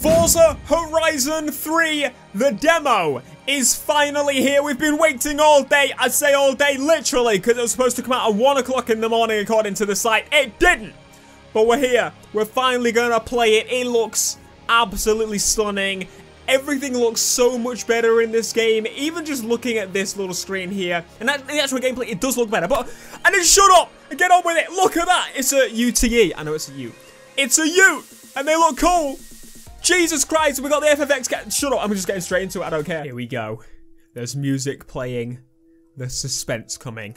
Forza Horizon 3, the demo, is finally here. We've been waiting all day. I say all day, literally, because it was supposed to come out at 1 o'clock in the morning, according to the site. It didn't. But we're here. We're finally going to play it. It looks absolutely stunning. Everything looks so much better in this game. Even just looking at this little screen here. And that, the actual gameplay, it does look better. But I didn't shut up and get on with it. Look at that. It's a UTE. I know it's a U. It's a U. And they look cool. Jesus Christ, we got the FFX. Shut up, I'm just getting straight into it, I don't care. Here we go. There's music playing. There's suspense coming.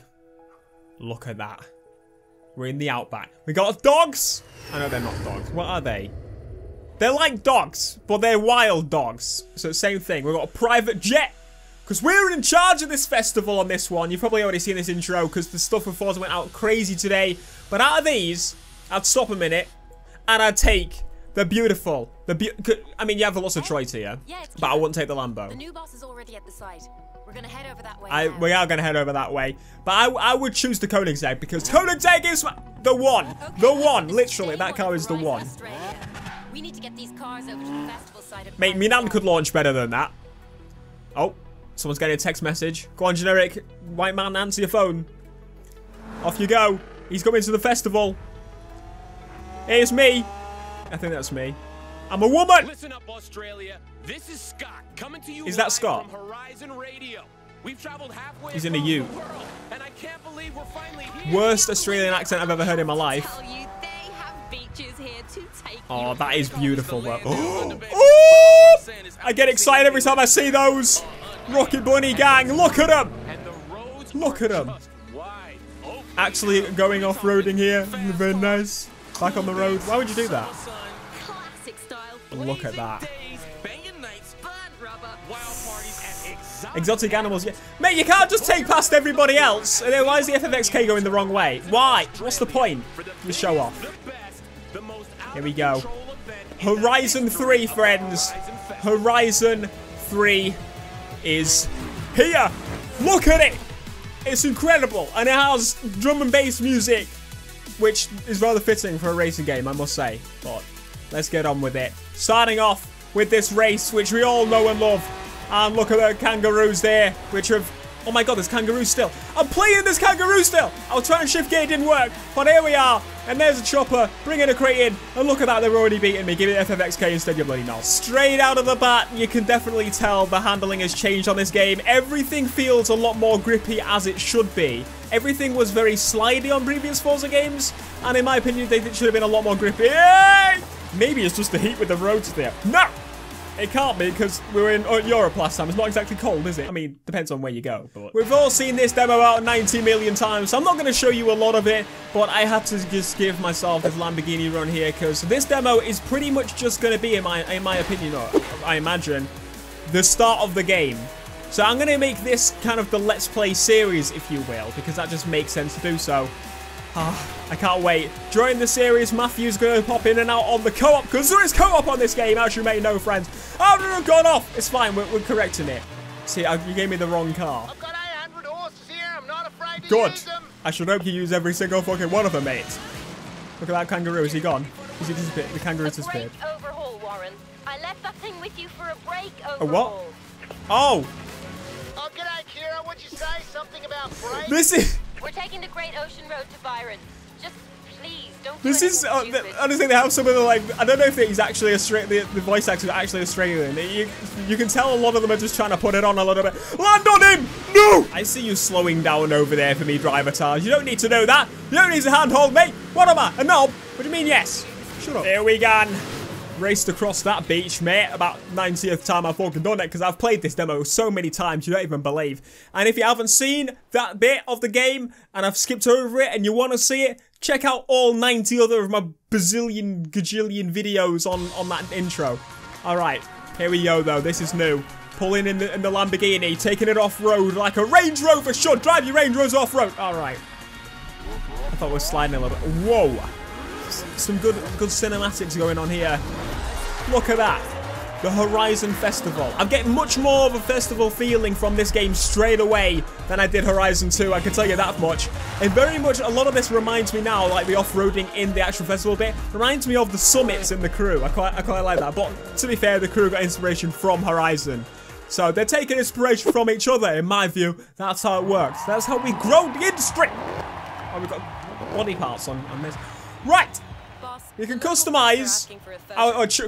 Look at that. We're in the outback. We got dogs. I know they're not dogs. What are they? They're like dogs, but they're wild dogs. So same thing. We've got a private jet. Because we're in charge of this festival on this one. You've probably already seen this intro because the stuff for Forza went out crazy today. But out of these, I'd stop a minute and I'd take... They're beautiful. I mean, you have lots of choice here, but I wouldn't take the Lambo. The new boss is already at the site. We're gonna head over that way. We are gonna head over that way, but I would choose the Koenigsegg because Koenigsegg is the one, the one. Literally, that car is the one. We need to get these cars over to the festival side of. Mate, Milan could launch better than that. Oh, someone's getting a text message. Go on, generic white man, answer your phone. Off you go. He's coming to the festival. Here's me. I think that's me. I'm a woman! Listen up, Australia. This is Scott coming to you. Is that Scott? From Horizon Radio. We've traveled halfway. He's in a U. And I can't believe we're finally here. Worst Australian accent I've ever heard in my life. Oh, that is beautiful, though. Oh! I get excited every time I see those. Rocket Bunny Gang. Look at them. Look at them. Actually going off-roading here. Very nice. Back on the road. Why would you do that? Look at that. Exotic animals. Yeah. Mate, you can't just take past everybody else. And then why is the FFXK going the wrong way? Why? What's the point? You show off. Here we go. Horizon 3, friends. Horizon 3 is here. Look at it. It's incredible. And it has drum and bass music, which is rather fitting for a racing game, I must say. But let's get on with it. Starting off with this race, which we all know and love. And look at the kangaroos there, which have... Oh my god, there's kangaroos still. I'm playing this kangaroo still. I was trying to shift gear, it didn't work. But here we are. And there's a chopper. Bringing a crate in. And look at that, they're already beating me. Give me FFXK instead, you bloody knob. Straight out of the bat, you can definitely tell the handling has changed on this game. Everything feels a lot more grippy as it should be. Everything was very slidey on previous Forza games. And in my opinion, they should have been a lot more grippy. Maybe it's just the heat with the roads there. No! It can't be, because we were in Europe last time. It's not exactly cold, is it? I mean, depends on where you go. But we've all seen this demo about 90 million times, so I'm not going to show you a lot of it, but I had to just give myself this Lamborghini run here, because this demo is pretty much just going to be, in my opinion, or I imagine, the start of the game. So I'm going to make this kind of the Let's Play series, if you will, because that just makes sense to do so. Oh, I can't wait. During the series, Matthew's going to pop in and out on the co-op, because there is co-op on this game, as you may know, friends. Oh, no, no, gone off. It's fine. We're correcting it. See, you gave me the wrong car. I've got 800 horses here. I'm not afraid to use them. Good. I should hope you use every single fucking one of them, mate. Look at that kangaroo. Is he gone? Is he disappeared? The kangaroo's disappeared. A break overhaul, Warren. I left that thing with you for a break overhaul. A what? Oh. Oh, g'day, Kira. What'd you say? Something about break? This is... We're taking the Great Ocean Road to Byron. Just please don't. This is honestly, they have some of the, like, I don't know if he's actually Australian. The voice actor is actually Australian. You can tell a lot of them are just trying to put it on a little bit. Land on him! No! I see you slowing down over there for me, Drivatar. You don't need to know that. You don't need to handhold me. What am I? A knob? What do you mean? Yes. Shut up. Here we go. Raced across that beach, mate. About 90th time I've fucking done it, because I've played this demo so many times you don't even believe. And if you haven't seen that bit of the game and I've skipped over it and you want to see it, check out all 90 other of my bazillion gajillion videos on that intro. All right, here we go though. This is new. Pulling in the Lamborghini, taking it off road like a Range Rover should. Drive your Range Rovers off road. All right. I thought we were sliding a little bit. Whoa. Some good cinematics going on here. Look at that. the Horizon Festival. I'm getting much more of a festival feeling from this game straight away than I did Horizon 2, I can tell you that much. And very much, a lot of this reminds me now, like the off-roading in the actual festival bit, reminds me of the Summits in The Crew. I quite like that, but to be fair, The Crew got inspiration from Horizon. So they're taking inspiration from each other, in my view. That's how it works. That's how we grow the industry. Oh, we've got body parts on this. Right. You can customize. Oh, I say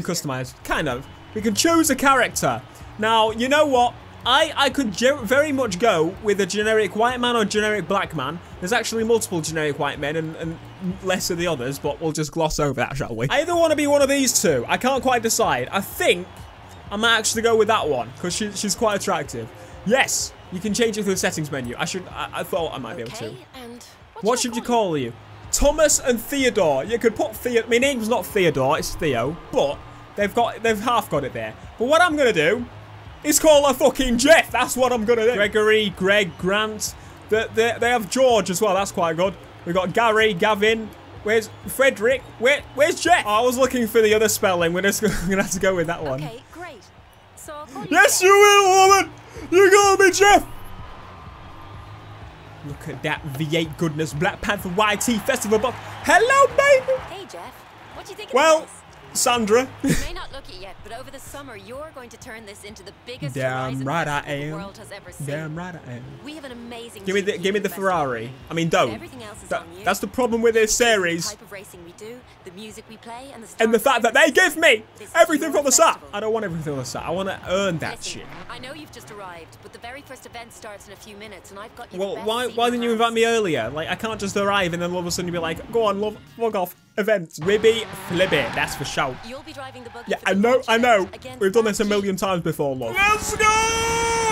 customize. Kind of. We can choose a character. Now, you know what? I could very much go with a generic white man or generic black man. There's actually multiple generic white men and less of the others, but we'll just gloss over that, shall we? I either want to be one of these two. I can't quite decide. I think I might actually go with that one, because she's quite attractive. Yes, you can change it through the settings menu. I thought I might be able to. And what should you call you? Thomas and Theodore. You could put Theo. My name's not Theodore, it's Theo, but they've half got it there. But what I'm gonna do is call her fucking Jeff. That's what I'm gonna do. Gregory, Greg, Grant. They have George as well, that's quite good. We've got Gary, Gavin. Where's Frederick? Where's Jeff? Oh, I was looking for the other spelling. We're gonna have to go with that one. Okay. So yes, you will, woman! You got me, Jeff! Look at that V8 goodness. Black Panther YT Festival buff. Hello, baby! Hey, Jeff. What do you think of this? Sandra. You may not look it yet, but over the summer, you're going to turn this into the biggest Horizon festival the world has ever seen. Damn right I am. We have an amazing Give me the Ferrari. I mean, don't. That's the problem with this series. The type of racing we do, the music we play, and the fact that they give me everything from the start. I don't want everything from the start. I want to earn that shit. I know you've just arrived, but the very first event starts in a few minutes, and I've got you. Well, why didn't you invite me earlier? Like, I can't just arrive and then all of a sudden you'll be like, go on, love, fuck off. Events. Ribby Flibby, that's for shout. You'll be driving the buggy. Yeah, I know. We've done this a million times before, love. Let's go!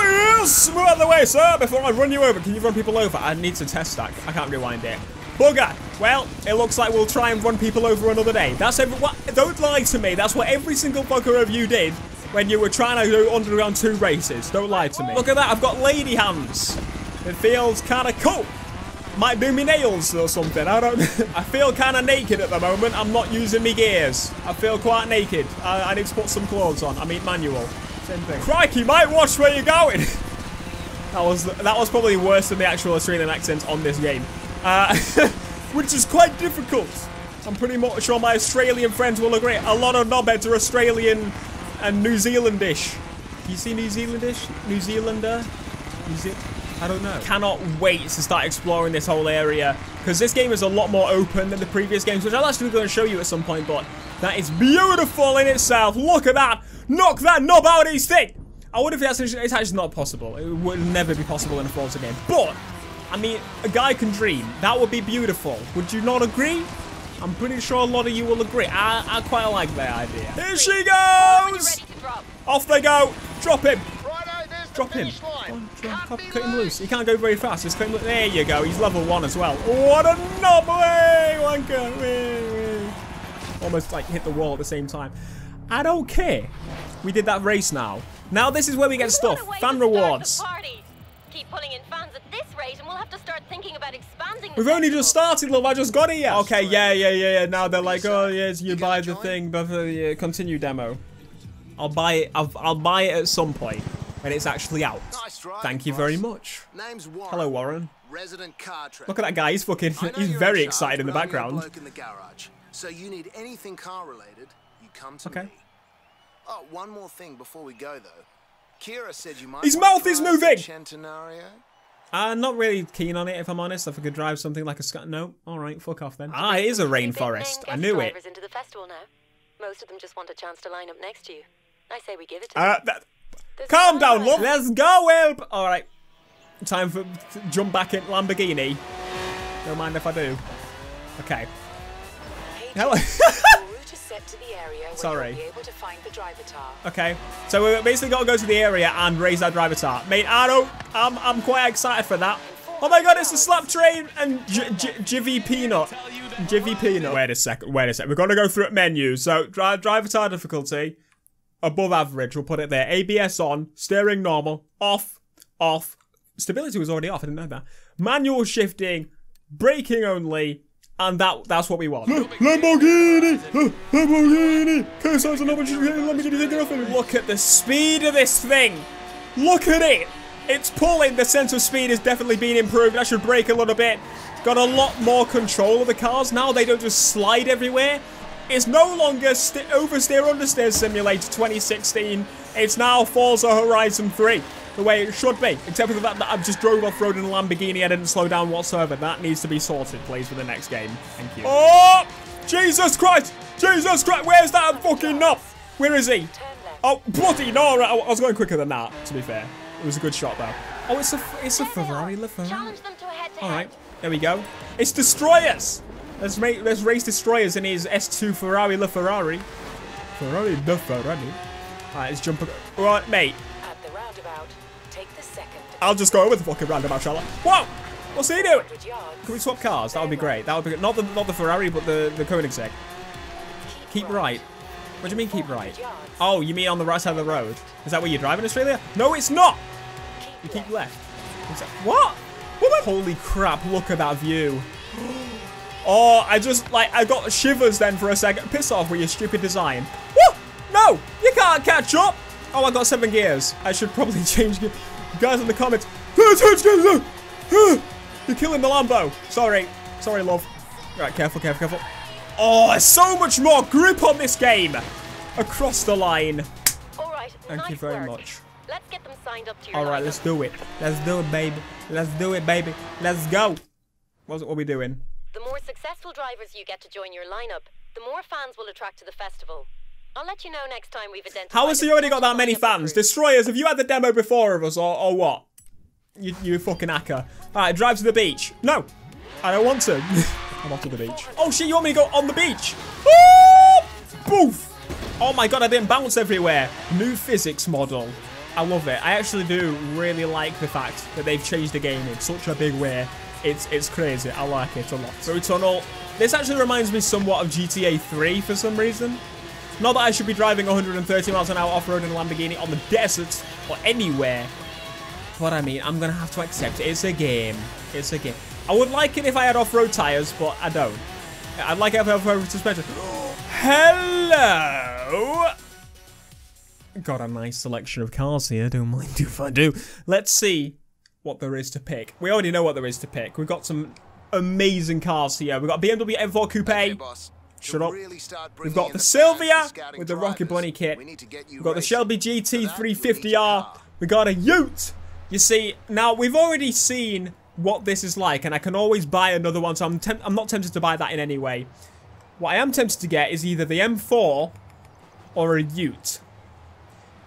Yes! Move out of the way, sir, before I run you over. Can you run people over? I need to test that. I can't rewind it. Bugger! Well, it looks like we'll try and run people over another day. Don't lie to me. That's what every single bugger review did when you were trying to do Underground 2 races. Don't lie to me. Look at that. I've got lady hands. It feels kind of cool. Might do me nails or something, I don't know. I feel kind of naked at the moment. I'm not using me gears. I feel quite naked. I need to put some clothes on. I mean manual. Same thing. Crikey, mate, watch where you're going. That was probably worse than the actual Australian accent on this game. Which is quite difficult. I'm pretty much sure my Australian friends will agree. A lot of knobheads are Australian and New Zealandish. Do you see New Zealandish? New Zealander? New Zealand? I don't know. Cannot wait to start exploring this whole area, because this game is a lot more open than the previous games, which I'm actually going to show you at some point, but that is beautiful in itself. Look at that. Knock that knob out of his thing. I wonder if it's actually not possible. It would never be possible in a Forza game, but, I mean, a guy can dream. That would be beautiful. Would you not agree? I'm pretty sure a lot of you will agree. I quite like that idea. Here she goes. Off they go. Drop him. Drop him. Cut him loose. He can't go very fast. Just cut him loose. There you go. He's level 1 as well. What a knob! Almost like hit the wall at the same time. I don't care. We did that race now. Now this is where we get stuff. Fan rewards. Keep pulling in fans at this rate, and we'll have to start thinking about expanding. We've only just started, love. I just got here. Okay. Yeah. Now they're like, oh yes, you buy the thing, but continue demo. I'll buy it. I'll buy it at some point. And it's actually out. Nice ride, thank you very much. Name's Warren. Hello, Warren. Resident car trip. Look at that guy. He's fucking. He's very excited in the background. Bloke in the garage, so you need anything car related, you come to me. Oh, one more thing before we go though. Kira said you might. His mouth is moving. I'm not really keen on it, if I'm honest. If I could drive something like a no. All right, fuck off then. Ah, it is a rainforest. I knew it. Into the festival now. Most of them just want a chance to line up next to you. I say we give it to them. Calm down, love. Let's go, help. All right. Time for jump back in Lamborghini. Don't mind if I do. Okay. Hello. Sorry. Okay. So we basically got to go to the area and raise our Drivatar. Mate, I don't. I'm quite excited for that. Oh my God! It's the slap train and Jivvy Peanut. Jivvy Peanut. Wait a second. We're gonna go through a menu. So Drivatar difficulty. Above average, we'll put it there. ABS on, steering normal, off. Stability was already off, I didn't know that. Manual shifting, braking only, And that's what we want. Lamborghini! Lamborghini! Look at the speed of this thing! Look at it! It's pulling. The sense of speed has definitely been improved. I should brake a little bit. Got a lot more control of the cars now. They don't just slide everywhere. It's no longer oversteer, understeer simulator 2016. It's now Forza Horizon 3. The way it should be, except for that I've just drove off-road in a Lamborghini. I didn't slow down whatsoever. That needs to be sorted, please, for the next game. Thank you. Oh! Jesus Christ! Jesus Christ! Where's that fucking knob? Where is he? Oh, bloody no! I was going quicker than that, to be fair. It was a good shot, though. Oh, it's a Ferrari LaFerrari. All right, there we go. It's destroyers! Let's race destroyers in his S2 Ferrari LaFerrari. Ferrari LaFerrari. All right, let's jump. All right, mate. I'll just go over the fucking roundabout, shall I? Whoa! What's he doing? Can we swap cars? That would be great. That would be good. Not the Ferrari, but the Koenigsegg. Keep right. What do you mean keep right? Oh, you mean on the right side of the road? Is that where you drive in Australia? No, it's not! You keep left. What? What? Holy crap, look at that view. Oh, I got shivers then for a second. Piss off with your stupid design. What? No! You can't catch up! Oh, I got 7 gears. I should probably change gears. Guys in the comments, you're killing the Lambo. Sorry, love. Right, careful. Oh, there's so much more grip on this game. Across the line. All right, thank you very much. Let's get them signed up to your lineup. Let's do it. Let's do it, baby. Let's go. What are we doing? The more successful drivers you get to join your lineup, the more fans will attract to the festival. I'll let you know next time we've identified. How has he already got that many fans? Destroyers, have you had the demo before of us or what? You fucking hacker. Alright, drive to the beach. No, I don't want to. I'm off to the beach. Oh shit, you want me to go on the beach? Oh, boof! Oh my god, I didn't bounce everywhere. New physics model. I love it. I actually do really like the fact that they've changed the game in such a big way. It's crazy. I like it a lot. So tunnel. This actually reminds me somewhat of GTA 3 for some reason. Not that I should be driving 130 miles an hour off-road in a Lamborghini on the desert or anywhere. But I mean, I'm going to have to accept it. It's a game. It's a game. I would like it if I had off-road tires, but I don't. I'd like it if I had off-road suspension. Hello! Got a nice selection of cars here. Don't mind if I do. Let's see what there is to pick. We already know what there is to pick. We've got some amazing cars here. We've got BMW M4 Coupe. Okay, boss. Shut up. We've got the Sylvia with the Rocket Bunny kit. We've got the Shelby GT350R. We got a Ute. You see, now we've already seen what this is like, and I can always buy another one, so I'm not tempted to buy that in any way. What I am tempted to get is either the M4 or a Ute.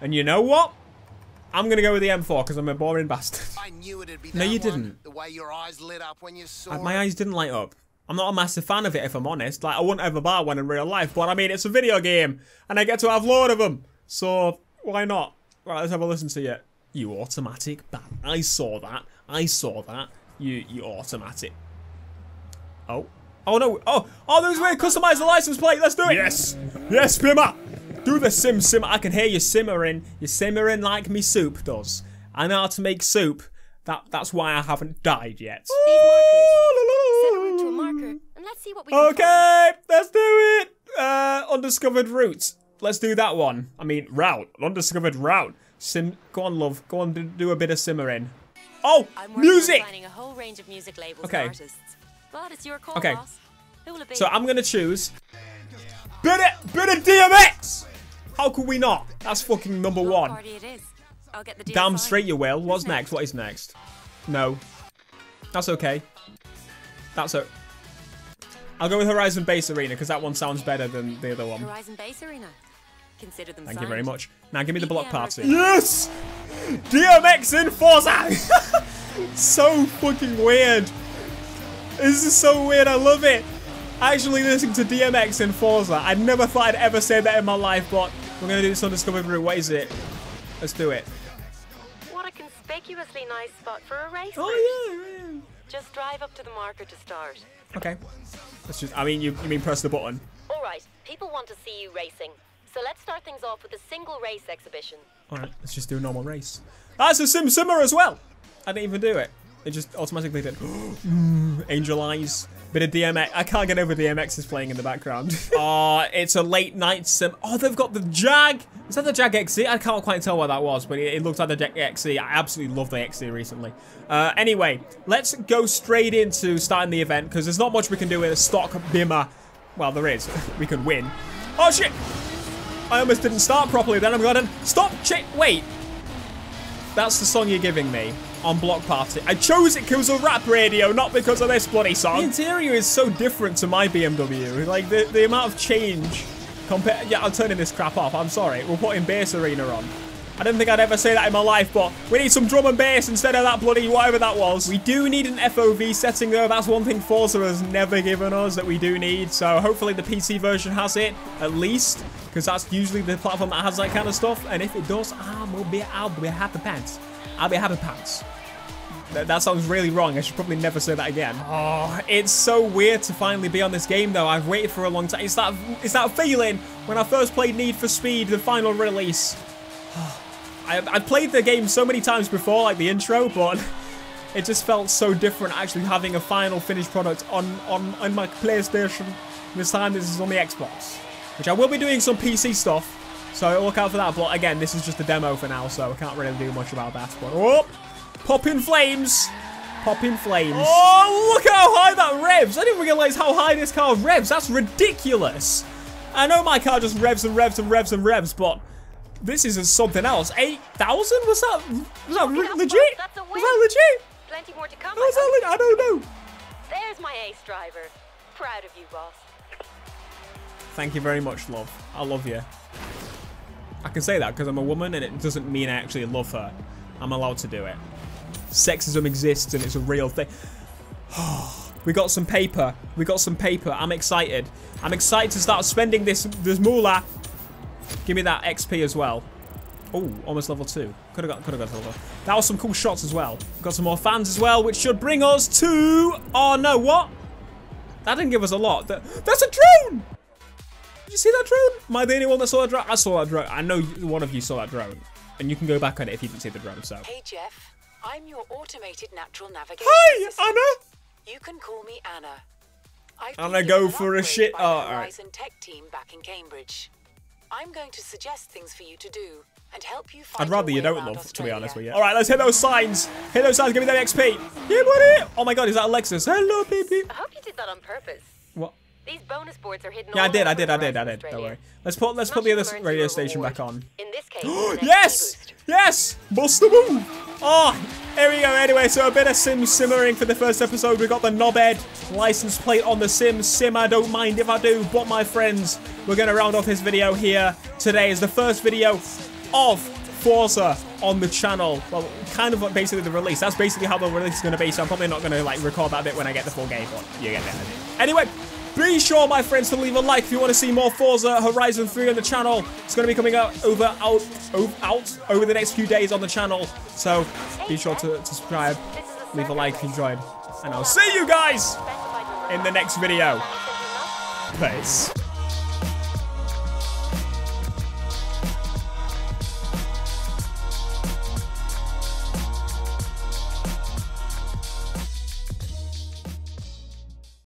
And you know what? I'm going to go with the M4 because I'm a boring bastard. I knew it'd be no, you didn't. The way your eyes lit up when you saw my eyes didn't light up. I'm not a massive fan of it, if I'm honest. Like, I wouldn't ever buy one in real life, but I mean, it's a video game, and I get to have a load of them, so why not? Right, let's have a listen to you. You automatic bat. I saw that. You automatic. Oh. Oh, no. Oh, there's a way to customize the license plate. Let's do it. Yes, Pimmer. Do the simmer. I can hear you simmering. You're simmering like me soup does. I know how to make soup. That's why I haven't died yet. Let's see what we can find. Let's do it. Undiscovered route. Let's do that one. I mean, route. Undiscovered route. Go on, love. Go on, do a bit of simmering. Oh, music. I'm finding a whole range of music labels and artists. But it's your call, boss. Who will it be? So I'm gonna choose. Bit of DMX. How could we not? That's fucking number one. Party it is. I'll get the damn song. Straight you will. What's next? What is next? No. That's okay. That's okay. I'll go with Horizon Base Arena because that one sounds better than the other one. Horizon Base Arena. Consider them signed. Thank you very much. Now give me the block party. Yes! DMX in Forza! So fucking weird. This is so weird. I love it. Actually listening to DMX in Forza. I never thought I'd ever say that in my life, but we're going to do this undiscovered route. What is it? Let's do it. What a conspicuously nice spot for a race. Oh, yeah. Just drive up to the marker to start. Okay. Let's just, I mean, you mean press the button. All right. People want to see you racing. So let's start things off with a single race exhibition. All right. Let's just do a normal race. That's a simmer as well. I didn't even do it. It just automatically did. Angel eyes. Bit of DMX. I can't get over DMX is playing in the background. Oh, it's a late night sim. Oh, they've got the Jag. Is that the Jag XE? I can't quite tell what that was, but it looked like the Jag XE. I absolutely love the XE recently. Anyway, let's go straight into starting the event because there's not much we can do with a stock bimmer. Well, there is. We could win. Oh, shit. I almost didn't start properly then. I'm going to stop. Wait. That's the song you're giving me. On Block Party. I chose it because of rap radio, not because of this bloody song. The interior is so different to my BMW. Like, the amount of change compared... Yeah, I'm turning this crap off. I'm sorry. We're putting Base Arena on. I don't think I'd ever say that in my life, but we need some drum and bass instead of that bloody whatever that was. We do need an FOV setting, though. That's one thing Forza has never given us that we do need. So hopefully the PC version has it, at least, because that's usually the platform that has that kind of stuff. And if it does, I'll be happy pants. I'll be happy pants. That sounds really wrong. I should probably never say that again. Oh, it's so weird to finally be on this game, though. I've waited for a long time. It's that feeling when I first played Need for Speed, the final release. I played the game so many times before, like the intro, but it just felt so different actually having a final finished product on my PlayStation. This time, this is on the Xbox, which I will be doing some PC stuff. So look out for that, but again, this is just a demo for now, so I can't really do much about that. But oh, popping flames, popping flames! Oh, look how high that revs! I didn't realize how high this car revs. That's ridiculous. I know my car just revs and revs and revs and revs, but this is something else. 8,000? Was that legit? That's a win. Was that legit? Plenty more to come. I don't know. There's my ace driver. Proud of you, boss. Thank you very much, love. I love you. I can say that because I'm a woman and it doesn't mean I actually love her. I'm allowed to do it. Sexism exists and it's a real thing. We got some paper. We got some paper. I'm excited. I'm excited to start spending this moolah. Give me that XP as well. Oh, almost level 2. Could have got to level 1. That was some cool shots as well. Got some more fans as well, which should bring us to... Oh, no, what? That didn't give us a lot. That's a drone! Did you see that drone? Am I the only one that saw that drone? I saw that drone. I know one of you saw that drone. And you can go back on it if you didn't see the drone, so. Hey, Jeff. I'm your automated natural navigation. Hey, Anna! You can call me Anna. Anna, go for a shit. Oh, all right. Horizon tech team back in Cambridge. I'm going to suggest things for you to do and help you find. I'd rather you don't, love, to be honest with you. All right, let's hit those signs. Hit those signs. Give me that XP. Yeah, buddy. Oh, my God. Is that Alexis? Hello, baby. I hope you did that on purpose. What? These bonus boards are hidden. Yeah, I did. Don't worry. Let's put the other radio station back on. In this case, yes! Yes! Bust the boom! Oh, here we go. Anyway, so a bit of sim simmering for the first episode. We got the knobhead license plate on the sim. Sim, I don't mind if I do, but my friends, we're going to round off this video here. Today is the first video of Forza on the channel. Well, kind of basically the release. That's basically how the release is going to be, so I'm probably not going to, like, record that bit when I get the full game, but you get that idea. Anyway... Be sure, my friends, to leave a like if you want to see more Forza Horizon 3 on the channel. It's going to be coming out over the next few days on the channel. So be sure to subscribe, leave a like if you enjoyed, and I'll see you guys in the next video. Peace.